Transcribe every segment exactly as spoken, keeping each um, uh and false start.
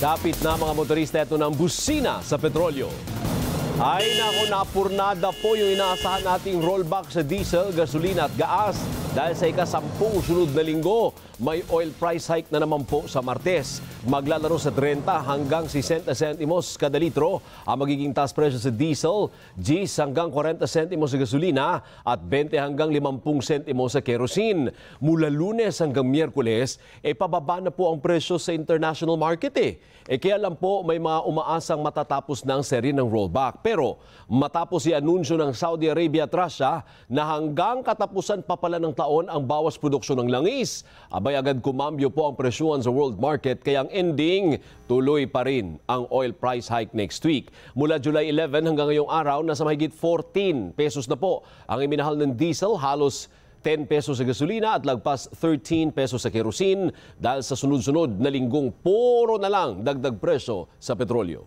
Dapit na mga motorista ito ng busina sa petrolyo. Ay naku, napurnada po yung inaasahan nating rollback sa diesel, gasolina at gaas dahil sa ikasampung sunod na linggo. May oil price hike na naman po sa Martes. Maglalaro sa thirty hanggang sixty centimos kada litro ang magiging taas presyo sa diesel, ten hanggang forty centimos sa gasolina at twenty hanggang fifty centimos sa kerosene. Mula Lunes hanggang Miyerkules, eh pababa na po ang presyo sa international market eh. Eh kaya lang po may mga umaasang matatapos na ang seri ng rollback. Pero matapos i-anunsyo ng Saudi Arabia at Russia na hanggang katapusan pa pala ng taon ang bawas produksyon ng langis, abay agad kumambyo po ang presyuhan sa world market kaya ending, tuloy pa rin ang oil price hike next week. Mula July eleven hanggang ngayong araw, nasa mahigit fourteen pesos na po ang iminahal ng diesel, halos ten pesos sa gasolina at lagpas thirteen pesos sa kerosene dahil sa sunod-sunod na linggong puro na lang dagdag presyo sa petrolyo.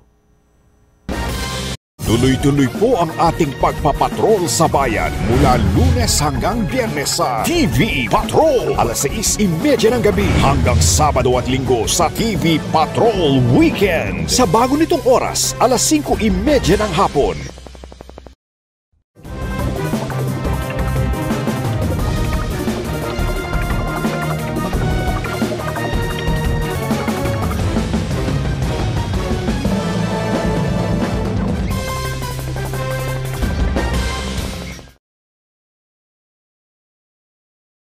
Tuloy-tuloy po ang ating pagpapatrol sa bayan mula Lunes hanggang Biyernes sa T V Patrol. alas sais trenta ng gabi hanggang Sabado at Linggo sa T V Patrol Weekend. Sa bago nitong oras, alas singko trenta ng hapon.